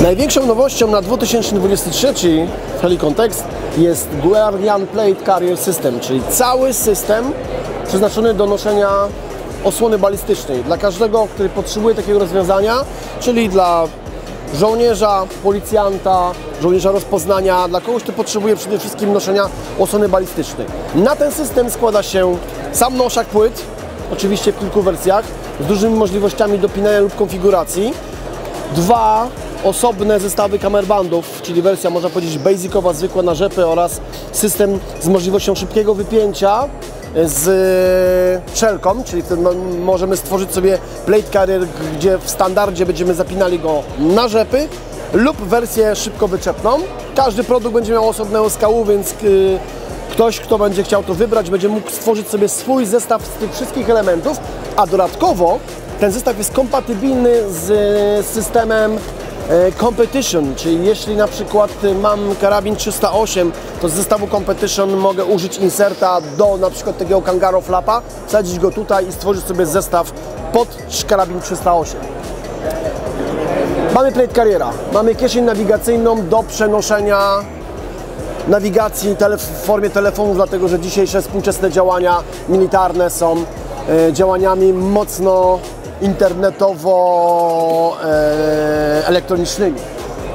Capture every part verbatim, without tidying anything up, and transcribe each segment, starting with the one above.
Największą nowością na dwa tysiące dwudziesty trzeci w Helikon-Tex jest Guardian Plate Carrier System, czyli cały system przeznaczony do noszenia osłony balistycznej dla każdego, który potrzebuje takiego rozwiązania, czyli dla żołnierza, policjanta, żołnierza rozpoznania, dla kogoś, kto potrzebuje przede wszystkim noszenia osłony balistycznej. Na ten system składa się sam noszak płyt, oczywiście w kilku wersjach, z dużymi możliwościami dopinania lub konfiguracji, dwa osobne zestawy kamerbandów, czyli wersja, można powiedzieć, basicowa, zwykła na rzepy, oraz system z możliwością szybkiego wypięcia z szelką, czyli możemy stworzyć sobie plate carrier, gdzie w standardzie będziemy zapinali go na rzepy, lub wersję szybko wyczepną. Każdy produkt będzie miał osobne S K U, więc ktoś, kto będzie chciał to wybrać, będzie mógł stworzyć sobie swój zestaw z tych wszystkich elementów, a dodatkowo ten zestaw jest kompatybilny z systemem Competition, czyli jeśli na przykład mam karabin trzysta osiem, to z zestawu Competition mogę użyć inserta do na przykład takiego Kangaro flapa, wsadzić go tutaj i stworzyć sobie zestaw pod karabin trzysta osiem. Mamy plate carriera, mamy kieszeń nawigacyjną do przenoszenia nawigacji w formie telefonów, dlatego że dzisiejsze współczesne działania militarne są działaniami mocno internetowo-elektronicznymi.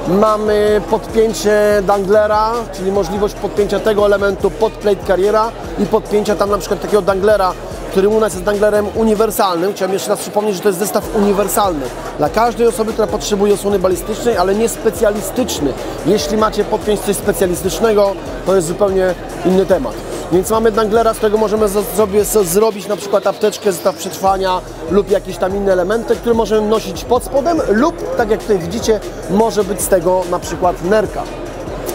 Mamy podpięcie danglera, czyli możliwość podpięcia tego elementu pod plate carriera i podpięcia tam na przykład takiego danglera, który u nas jest danglerem uniwersalnym. Chciałem jeszcze raz przypomnieć, że to jest zestaw uniwersalny dla każdej osoby, która potrzebuje osłony balistycznej, ale nie specjalistyczny. Jeśli macie podpiąć coś specjalistycznego, to jest zupełnie inny temat. Więc mamy danglera, z którego możemy sobie zrobić na przykład apteczkę, zestaw przetrwania lub jakieś tam inne elementy, które możemy nosić pod spodem lub, tak jak tutaj widzicie, może być z tego na przykład nerka.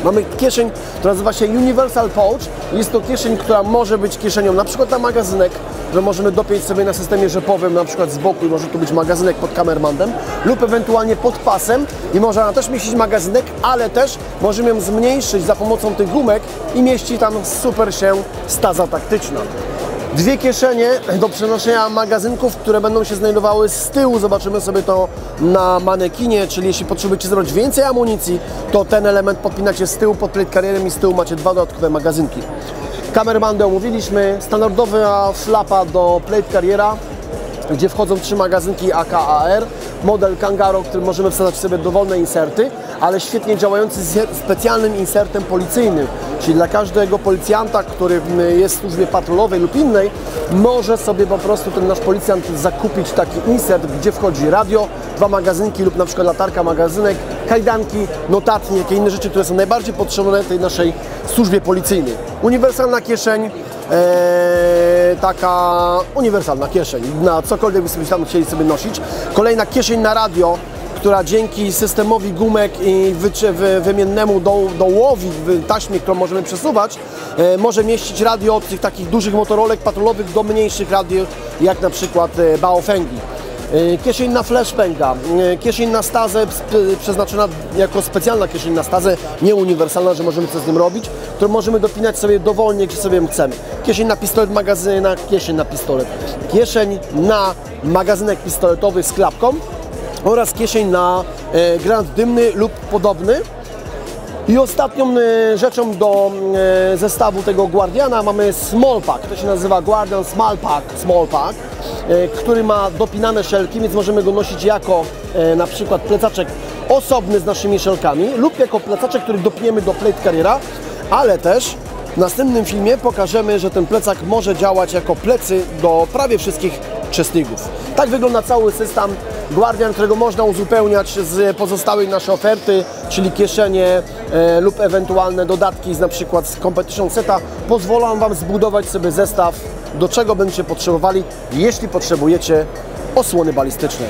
Mamy kieszeń, która nazywa się Universal Pouch. Jest to kieszeń, która może być kieszenią na przykład na magazynek, że możemy dopiąć sobie na systemie rzepowym na przykład z boku i może tu być magazynek pod kamermanem lub ewentualnie pod pasem i może ona też mieścić magazynek, ale też możemy ją zmniejszyć za pomocą tych gumek i mieści tam super się staza taktyczna. Dwie kieszenie do przenoszenia magazynków, które będą się znajdowały z tyłu. Zobaczymy sobie to na manekinie, czyli jeśli potrzebujecie zrobić więcej amunicji, to ten element podpinacie z tyłu pod plate carrierem i z tyłu macie dwa dodatkowe magazynki. Kamerbandę omówiliśmy, standardowa flapa do plate carriera, gdzie wchodzą trzy magazynki A K A R, model Kangaro, który możemy wsadzać sobie dowolne inserty, ale świetnie działający z specjalnym insertem policyjnym, czyli dla każdego policjanta, który jest w służbie patrolowej lub innej, może sobie po prostu ten nasz policjant zakupić taki insert, gdzie wchodzi radio, dwa magazynki lub na przykład latarka, magazynek, kajdanki, notatnik, jakie inne rzeczy, które są najbardziej potrzebne tej naszej służbie policyjnej. Uniwersalna kieszeń, Eee, taka uniwersalna kieszeń, na cokolwiek byśmy tam chcieli sobie nosić. Kolejna kieszeń na radio, która dzięki systemowi gumek i wyczy, wy, wymiennemu do, dołowi taśmie, którą możemy przesuwać, e, może mieścić radio od tych takich dużych motorolek patrolowych do mniejszych radiów, jak na przykład e, Baofengi. E, kieszeń na flashbanga, e, kieszeń na stazę przeznaczona jako specjalna kieszeń na stazę, nie uniwersalna, że możemy coś z nim robić, którą możemy dopinać sobie dowolnie, gdzie sobie chcemy. Kieszeń na pistolet, magazyna, kieszeń na pistolet, kieszeń na magazynek pistoletowy z klapką oraz kieszeń na e, granat dymny lub podobny. I ostatnią e, rzeczą do e, zestawu tego Guardiana mamy small pack, to się nazywa Guardian Small Pack, small pack e, który ma dopinane szelki, więc możemy go nosić jako e, na przykład plecaczek osobny z naszymi szelkami lub jako plecaczek, który dopniemy do plate carriera, ale też w następnym filmie pokażemy, że ten plecak może działać jako plecy do prawie wszystkich uczestników. Tak wygląda cały system Guardian, którego można uzupełniać z pozostałej naszej oferty, czyli kieszenie e, lub ewentualne dodatki z na przykład z Competition Seta. Pozwolą Wam zbudować sobie zestaw, do czego będziecie potrzebowali, jeśli potrzebujecie osłony balistycznej.